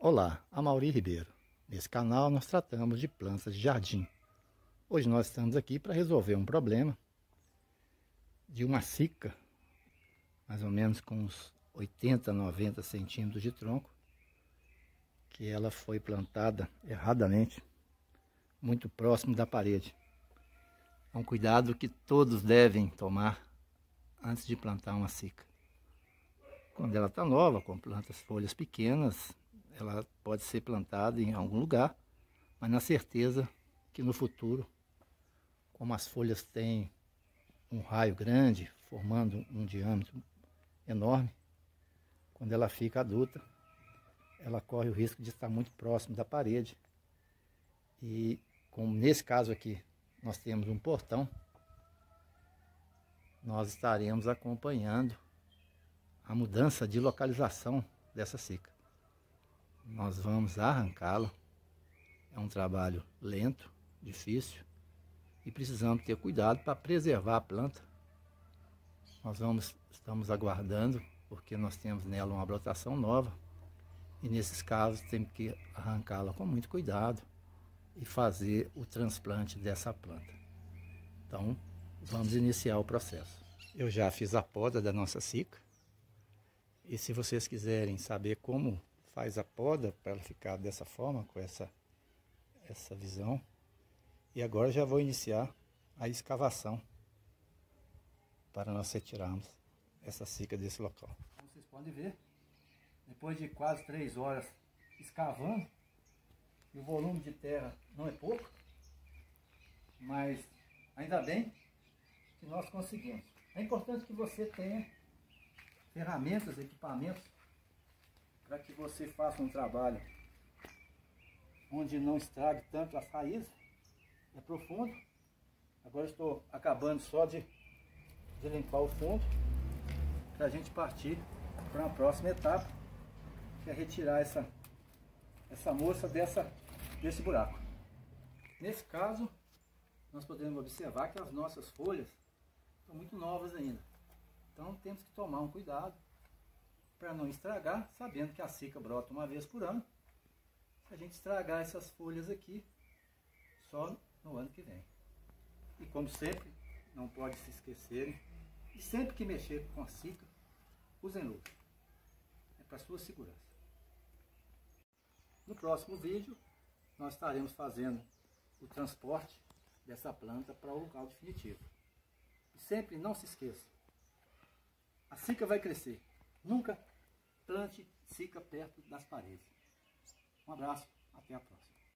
Olá, Amauri Ribeiro. Nesse canal nós tratamos de plantas de jardim. Hoje nós estamos aqui para resolver um problema de uma cica, mais ou menos com uns 80, 90 centímetros de tronco, que ela foi plantada erradamente, muito próximo da parede. É um cuidado que todos devem tomar antes de plantar uma cica. Quando ela está nova, com plantas, folhas pequenas, ela pode ser plantada em algum lugar, mas na certeza que no futuro, como as folhas têm um raio grande, formando um diâmetro enorme, quando ela fica adulta, ela corre o risco de estar muito próximo da parede. E como nesse caso aqui, nós temos um portão, nós estaremos acompanhando a mudança de localização dessa cica. Nós vamos arrancá-la, é um trabalho lento, difícil, e precisamos ter cuidado para preservar a planta. Nós estamos aguardando, porque nós temos nela uma brotação nova, e nesses casos temos que arrancá-la com muito cuidado e fazer o transplante dessa planta. Então, vamos iniciar o processo. Eu já fiz a poda da nossa cica, e se vocês quiserem saber como faz a poda para ela ficar dessa forma, com essa visão. E agora já vou iniciar a escavação para nós retirarmos essa cica desse local. Como vocês podem ver, depois de quase 3 horas escavando, e o volume de terra não é pouco, mas ainda bem que nós conseguimos. É importante que você tenha ferramentas, equipamentos, para que você faça um trabalho onde não estrague tanto as raízes. É profundo. Agora estou acabando só de limpar o fundo, para a gente partir para a próxima etapa, que é retirar essa moça desse buraco. Nesse caso, nós podemos observar que as nossas folhas estão muito novas ainda, então temos que tomar um cuidado para não estragar, sabendo que a cica brota uma vez por ano. Se a gente estragar essas folhas aqui, só no ano que vem. E como sempre, não pode se esquecerem, e sempre que mexer com a cica, usem luva. É para sua segurança. No próximo vídeo, nós estaremos fazendo o transporte dessa planta para o local definitivo. E sempre não se esqueça, a cica vai crescer. Nunca plante cica perto das paredes. Um abraço, até a próxima.